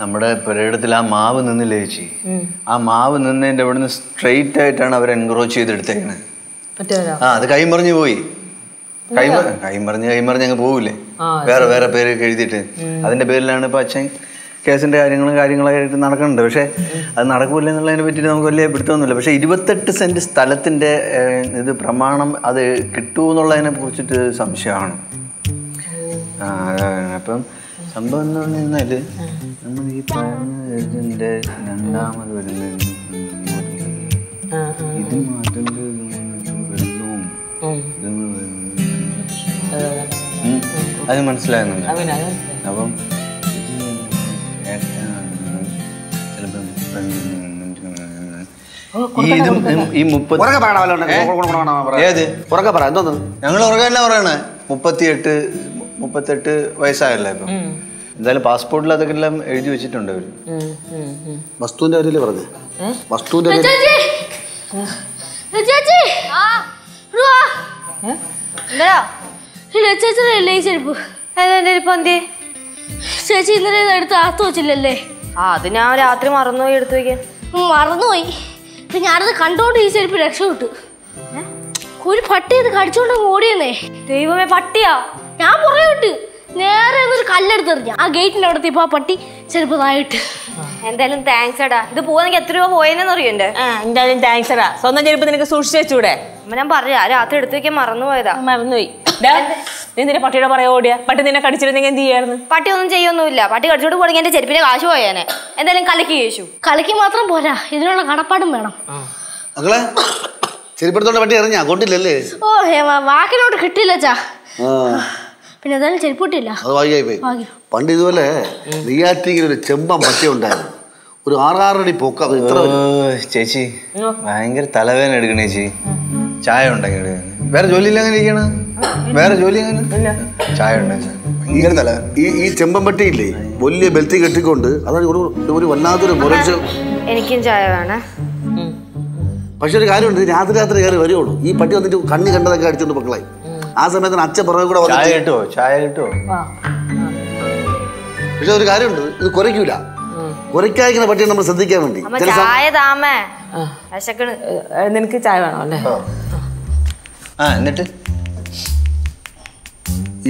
നമ്മുടെ പുരയിടത്തിൽ ആ മാവ് നിന്നില്ല ചേച്ചി. ആ മാവ് നിന്നതിൻ്റെ അവിടെ നിന്ന് സ്ട്രെയിറ്റ് ആയിട്ടാണ് അവർ എൻക്രോച്ച് ചെയ്തെടുത്തേക്കുന്നത്. ആ അത് കൈമറിഞ്ഞു പോയി, കൈമറിഞ്ഞ് അങ്ങ് പോവില്ലേ, വേറെ വേറെ പേര് എഴുതിയിട്ട് അതിൻ്റെ പേരിലാണ് ഇപ്പോൾ അച്ഛൻ കേസിൻ്റെ കാര്യങ്ങളൊക്കെ ആയിട്ട് നടക്കുന്നുണ്ട്. പക്ഷേ അത് നടക്കൂല എന്നുള്ളതിനെ പറ്റി നമുക്ക് വലിയ പിടുത്തമൊന്നുമില്ല. പക്ഷേ 28 സെൻറ്റ് സ്ഥലത്തിൻ്റെ ഇത് പ്രമാണം അത് കിട്ടുമെന്നുള്ളതിനെ കുറിച്ചിട്ട് സംശയമാണ്. അപ്പം സംഭവം എന്ന് പറഞ്ഞു കഴിഞ്ഞാൽ നമ്മൾ ഈ ഇതിൻ്റെ രണ്ടാമത് വരുന്ന ഇത് മാറ്റം വെള്ളവും അത് മനസ്സിലാകുന്നുണ്ട്. അപ്പം ഞങ്ങൾ ഉറക്കല്ല പറയണേ. 38 വയസ്സായല്ലേ ഇപ്പം. എന്തായാലും പാസ്പോർട്ടിൽ അതൊക്കെ എല്ലാം എഴുതി വെച്ചിട്ടുണ്ട് അവര്. വസ്തുവിന്റെ കാര്യല്ലേ പറഞ്ഞത്? വസ്തുവിന്റെ ചേച്ചി ഇന്നലെ എടുത്ത് ആത്തു വെച്ചില്ലല്ലേ? അത് ഞാൻ രാത്രി മറന്നുപോയി എടുത്തു വയ്ക്കാൻ മറന്നുപോയി. ഇപ്പം ഞാനത് കണ്ടോണ്ട് ഈ ചെരുപ്പ് രക്ഷപ്പെട്ടു. ഒരു പട്ടി ഇത് കടിച്ചോണ്ട് ഓടിയെന്നേ. ദൈവമേ, പട്ടിയാ! ഞാൻ പുറകെ വിട്ട് നേരെ ഒന്നൊരു കല്ലെടുത്ത് എറിഞ്ഞു. ആ ഗേറ്റിൻ്റെ അവിടെ ഇപ്പോൾ ആ പട്ടി ചെരുപ്പ് തായിട്ട്. എന്തായാലും താങ്ക്സ് എടാ. ഇത് പോകുന്നെങ്കിൽ എത്ര രൂപ പോയെന്ന് അറിയോ? എൻ്റെ എന്തായാലും താങ്ക്സ് എടാ. സ്വന്തം ചെരുപ്പ് നിനക്ക് സൂക്ഷിച്ചു വെച്ചൂടെ? അമ്മ ഞാൻ പറയാ, രാത്രി എടുത്തു വയ്ക്കാൻ മറന്നുപോയതാ. മറന്നുപോയി. നീ നിന്റെ പട്ടിയുടെ പറയാ ഓടിയാ. പട്ടി നിന്നെ കടിച്ചിരുന്നെങ്കിൽ എന്ത് ചെയ്യായിരുന്നു? പട്ടി ഒന്നും ചെയ്യൊന്നുമില്ല. പട്ടി കടിച്ചോട്ട് പോകണമെങ്കിൽ എന്റെ ചെരുപ്പിന്റെ കാശ് പോയേനെ. എന്തായാലും കളിക്ക് കേശു, കളിക്ക് മാത്രം പോരാ, ഇതിനുള്ള കടപ്പാടും വേണം. ഓ വാക്കിനോട്ട് കിട്ടില്ല ചാ. പിന്നെ എന്തായാലും ചെരുപ്പിട്ടില്ല. പണ്ട് ഇതുപോലെ ഒരു ചെമ്പൻ പട്ടി ഉണ്ടായിരുന്നു. ഒരു 6-6 അടി പൊക്ക. ചേച്ചി ഭയങ്കര തലവേദന എടുക്കണേ ചേച്ചി. ചായ ഉണ്ടെങ്കിൽ വേറെ ജോലിയില്ല, അങ്ങനെ ഇരിക്കണ വേറെ ജോലി അങ്ങനെ ചായ ഉണ്ടായി. ഭയങ്കര തല ഈ ചെമ്പൻ പട്ടിയില്ലേ, വലിയ ബെൽറ്റ് കെട്ടിക്കൊണ്ട്. അതാണ് ഒരു വല്ലാത്തൊരു മുരച്ച്. എനിക്കും ചായ വേണേ. പക്ഷെ ഒരു കാര്യമുണ്ട്, രാത്രി കയറി വരുവുള്ളൂ. ഈ പട്ടി വന്നിട്ട് കണ്ണി കണ്ടതൊക്കെ അടിച്ചോണ്ട് മക്കളായി. ആ സമയത്താണ് അച്ഛൻ പുറകെ കൂടെ വന്നത്. ചായ കിട്ടുമോ? പക്ഷെ ഒരു കാര്യമുണ്ട്, ഇത് കുറയ്ക്കൂല. കുറയ്ക്കാതിരിക്കുന്ന പട്ടിയെ നമ്മൾ ശ്രദ്ധിക്കാൻ വേണ്ടി. നിനക്ക് ചായ വേണോ? അല്ലേ? എന്നിട്ട്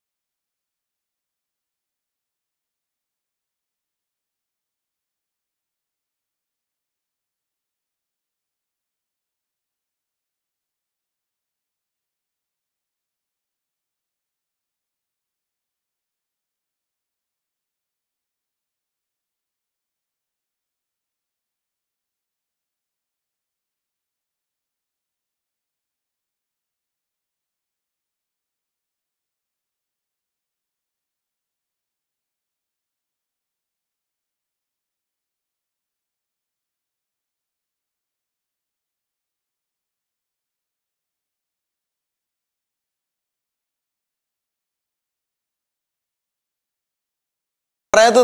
Okay.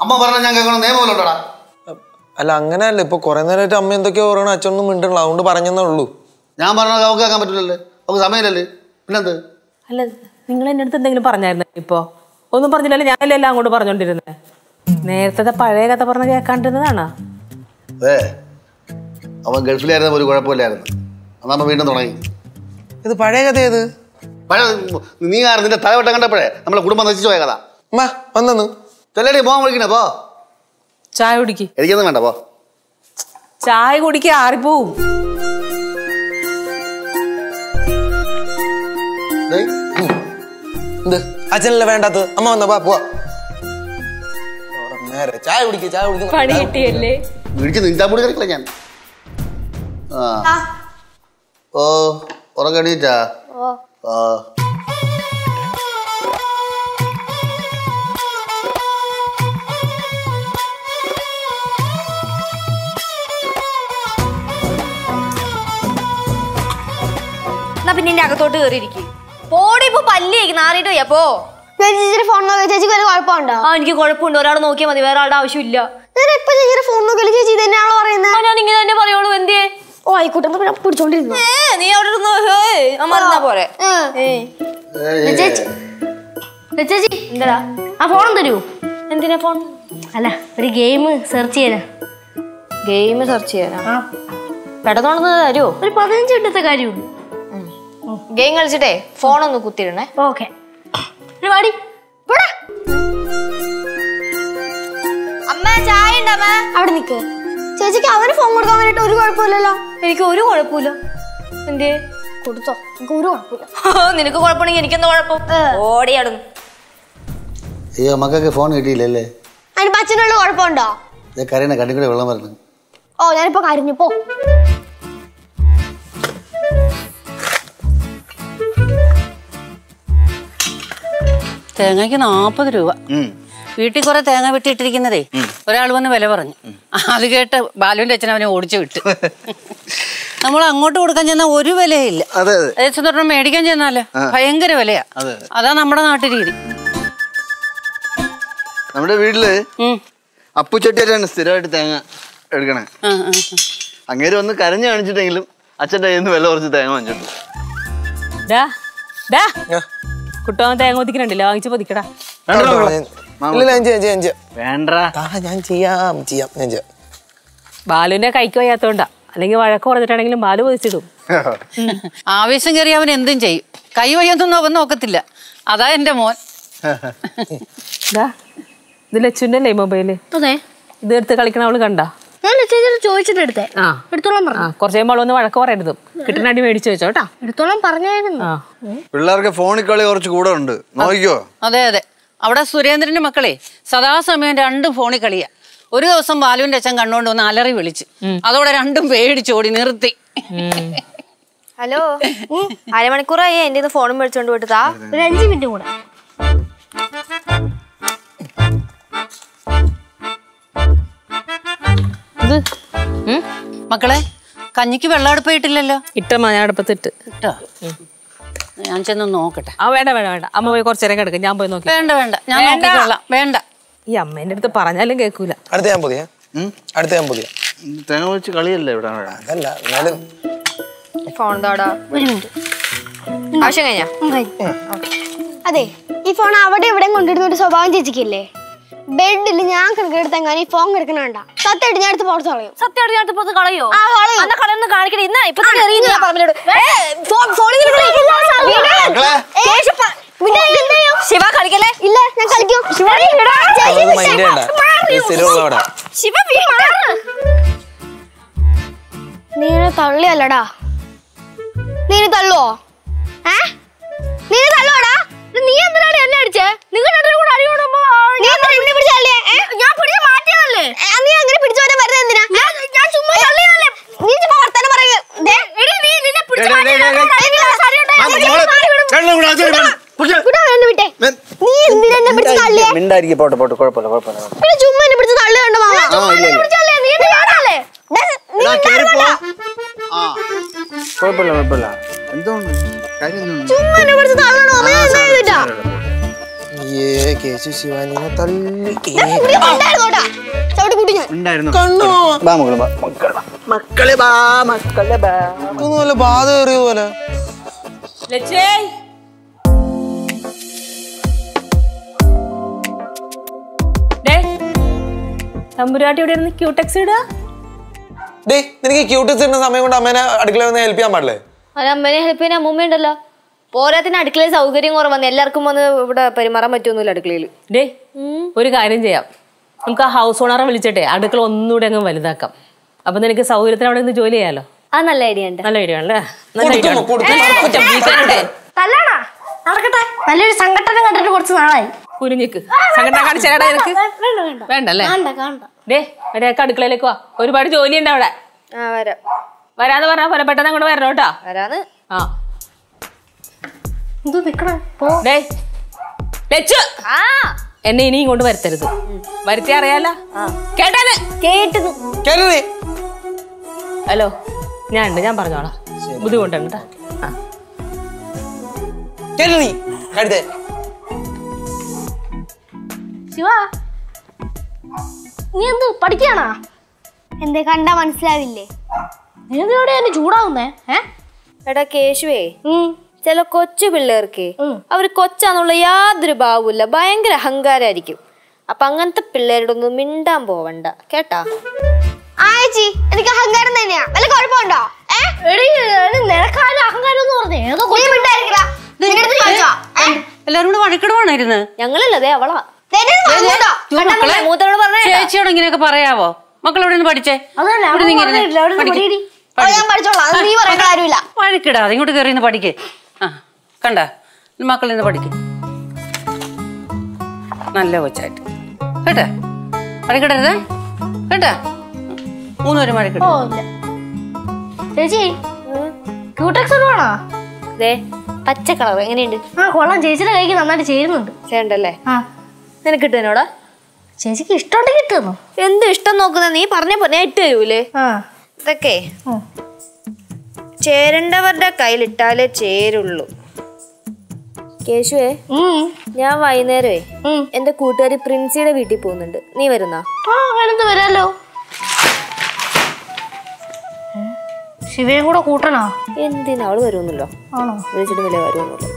Everybody, Tanga can open the Beauty for a tanga with it in the day. For Alvin Velever, I'll get a balloon at an old chute. I'm going to work on the Uri Valley. It's not a medical general. I anger Valley. Other number not to read. I'm going to read a putchet and stirred tanga. I get on the current engine. I said I am well over the engine. Da? Da? Kuttana thango dikira nila angichu podikira. Nila anje. Vendra. Tha jan chiyam anje. Balune kaikko yathonda. Alengi varakko oradatta anengilum balu podichidu. Aavisham keri avan endum chey. Kai vayanthunna avan nokkathilla. Adha ende mon. Da. Idile chunnale mobile. Ode. Iderthu kalikana avlu kanda. Nalla cheyidhu choichittu eduthe. Aa. Edutholam parna. Korche malu onnu varakko orayirudhu. Kittanadi medichu vecho tta. Edutholam parnayirunnu. Aa. പിള്ളേർക്ക് ഫോണിൽ കളി കുറച്ച് കൂടുണ്ട് നോക്കിയോ അതെ അതെ അവിടെ സുരേന്ദ്രന്റെ മക്കളെ സദാ സമയം രണ്ട് ഫോണിൽ കളിയാ ഒരു ദിവസം ബാലുവിന്റെ അച്ഛൻ കണ്ണോണ്ട് ഒന്ന് അലറി വിളിച്ചു അതോടെ രണ്ടും പേടിച്ച് ഓടി നിർത്തി ഹലോ അരമണിക്കൂറായി എൻടേന്ന് ഫോണും വെച്ചുകൊണ്ട് വിട്ടതാ ഒരു 5 മിനിറ്റ് കൂട ഇത് മക്കളെ കഞ്ഞിക്ക് വെള്ളം അടുപ്പിട്ടില്ലല്ലോ ഇട്ടമ്മ ഞാൻ അടുപ്പത്തിട്ട് ഇട്ടോ I'm going to go to the house. I'm going to go to the house. Let's Tamburati, you didn't cute exit? They think cute is in the same amount of article and help you. I'm very happy in a moment. Porat in articles are getting over one Elarkum with a perimaramatu. Day? What a guy in jail. Unka house on our village, article on Nudan Validaka. Upon the Nikasaur in the Joliella. Anna lady and a lady. Talana! I'll let Sangatana get towards my eye. Who did you? Sangatana said, I can't declare a co. What about the only now? But I don't have a better than a rota. Rather, do the crap. Let's you. Ah, and then you go to where there is. Martiarella? Kate, Kate. Hello, Nan, the Jambargana. Would you want to? Tell me, head there. Shiva, you do Padikana and the Kandaman Slaville. You don't do any eh? At a case way. Tell a coach builder key. Our coach and Layadriba will a buying a hunger addict. A pangant pillar on the Mindambo and Kata. I see, and the hunger and the eh? They didn't want to learn what it could want. I didn't. Young Lilla, they are. They didn't want to move the children in a paravo. Macalor in the body. I'm doing it louder than pretty. I am Marjola. You are a carilla. Why did I go to the body? Kanda, the muckle in the body. None love a child. Better. Are you good at that? Better. Uno remarkable. Oh, Reggie, you take Sarona. There. Pacha color, I need it. I call on Jason again. I'm not a chairman. Sandale. Then a good order. Jason is starting it. In this Tanokani, Parnaponate, the K. Chair and over the Kailitale chair. Casual? Yavainere. And the Kutari Prince a witty ponent. Neverna. Oh, she will go to Kutana. In the Nauru Runula. Oh, we should deliver Runula.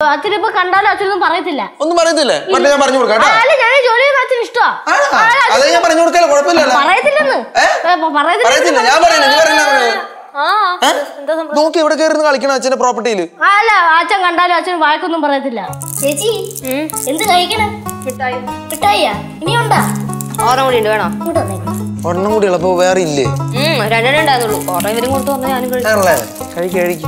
I don't know what I'm saying. I don't know what I'm saying. I don't know what I'm saying. I don't know what I'm saying.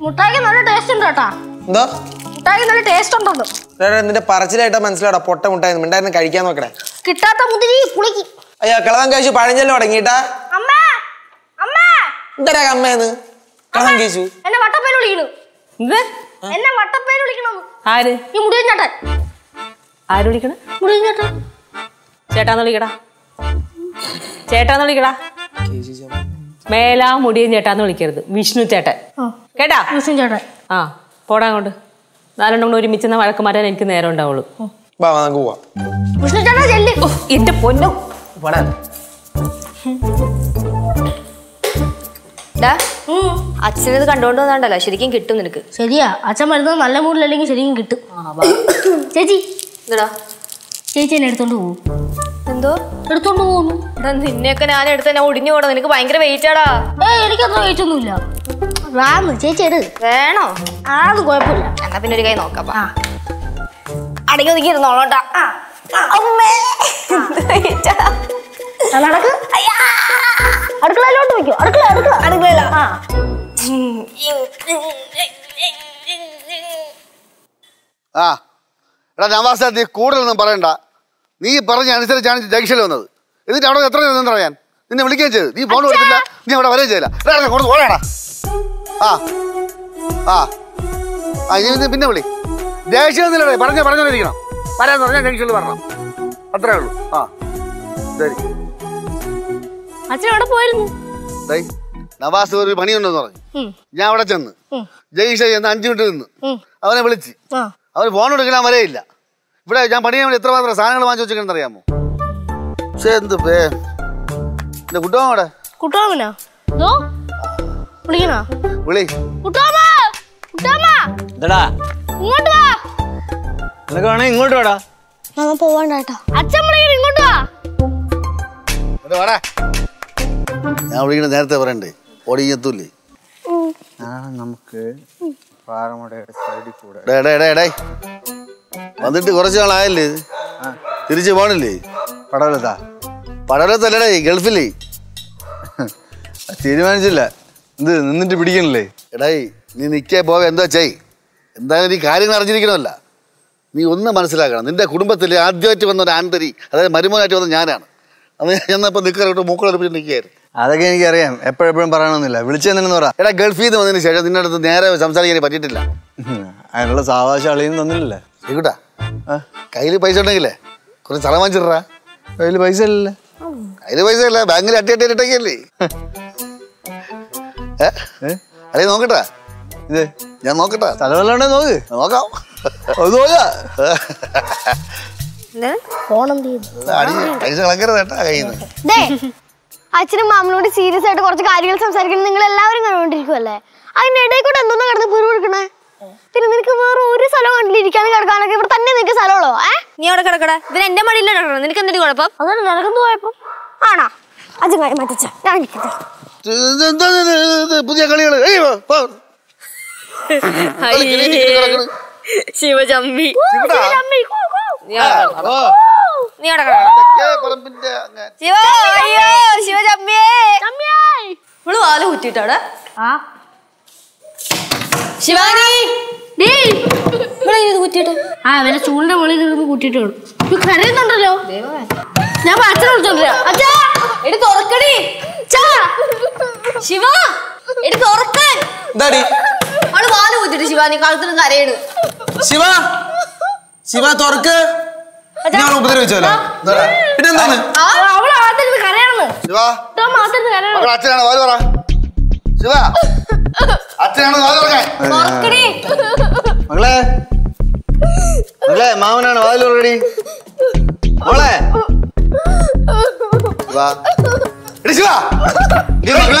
Mutagi not a taste on the Mutagi not a taste on the Paracilata Mansla, Potam, and Karikano. Kitata Mutti, Puliki. Kalanga, you parangel or Angita? Amma! Amma! That I am men. Kalangisu. And the Matapelino. And the Matapelino. I did. You did not. I don't know. Mudianata. Mela Mudi and Yatano Vishnu Chatter. Get up, Vishnu Chatter. Ah, put out. I don't know if it's in the Maracamata and can air on down. Bangua. Vishnu Chatter is a little. It's a point. What up? Accident condoned under a shaking kitten. Sedia, Achamadam, Alamud Lelling is a ring kitten. Seji. Then you can add an old new order and go angry with each other. Hey, you can go to Mula. Ram, take it. I'll go up and up in again. I think you get an order. Oh, man. I don't know. Ah, Ranavasa the Kurda and Paranda. Ni Parana is a junction on it. Is it out of the Trans? In the village, the Bono Ah, I didn't have been able to. There is a Parana Parana. Parana, I I want to get married. But I jump in with the son of the chicken. Send the bear. The good daughter. Kutomina. No? Plina. Willie. Kutoma! Kutoma! Dada. Muda. The morning, good daughter. Mamma, one daughter. At some reading, good daughter. Now we're going to have the brandy. What do you do? I'm okay. Day. On the original island, it is only Padalata Lady, Gelfili. A Tirangilla, then the beginning lay. Day, Ninikabo and the Jay. Then the Karin Argentinola. We wouldn't the Marsalagan, then the Kudumbatelli, Adjot on the Antari, and the Marimona to the Yana. And then end up on the curve to Mokra in the year. Again, I am a problem paranilla, which is another. I girl feed them in the shadow, the narrow, some salary particular. I lost our shalin on the left. You got a Kaili Paisanilla, Kurisalamanjara, Kaili Paisel. I always love Bangladesh again. I don't get that. Yamokata, Salona, Noga. I don't get that. Actually, Mom, no serious at all. Some second thing allowing around it. I need I could another the Purugana. Then we come over salon, Lady Kanaka, give a thunder make a salolo, eh? Near the Karaka, then Demadi letter, then can do a pop. Anna, I think I might check. She was on me. She was a me. What are you doing? Shivani! Dee! What are you doing? I am a student. What are you doing? You can't do it. No, I can't do it. Acha! It is Orkani! Cha! Shiva! It is Orkan! Daddy! What are you doing? Shivani, Kalthan, Shiva! Shiva, Torka! I don't know. It's not. I don't know.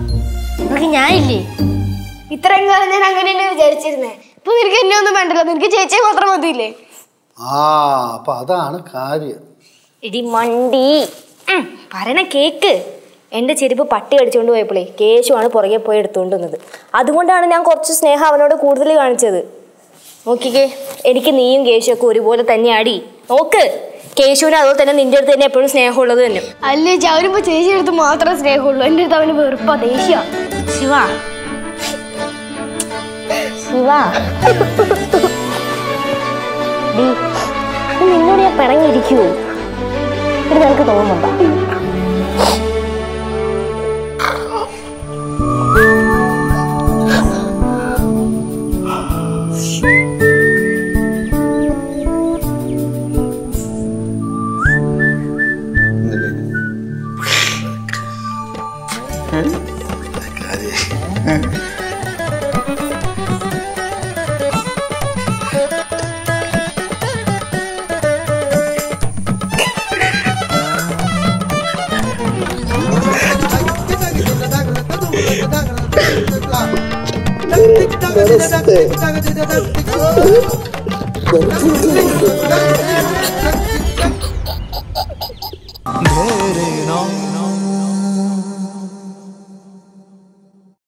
And the Chiripo Patti at Chundu play, Case on a Poria poet Tundun. Adunda and Corchus Neha are not a coolly answer. Okay, Edikin, Gasha Kuribo, Tanyadi. Okay, Case should have an injured the Nepal snare holder than him. I'll let Javipo chase the Matra snare holder and the Tavipo Asia. Shiva Shiva. What Huh? Let's go.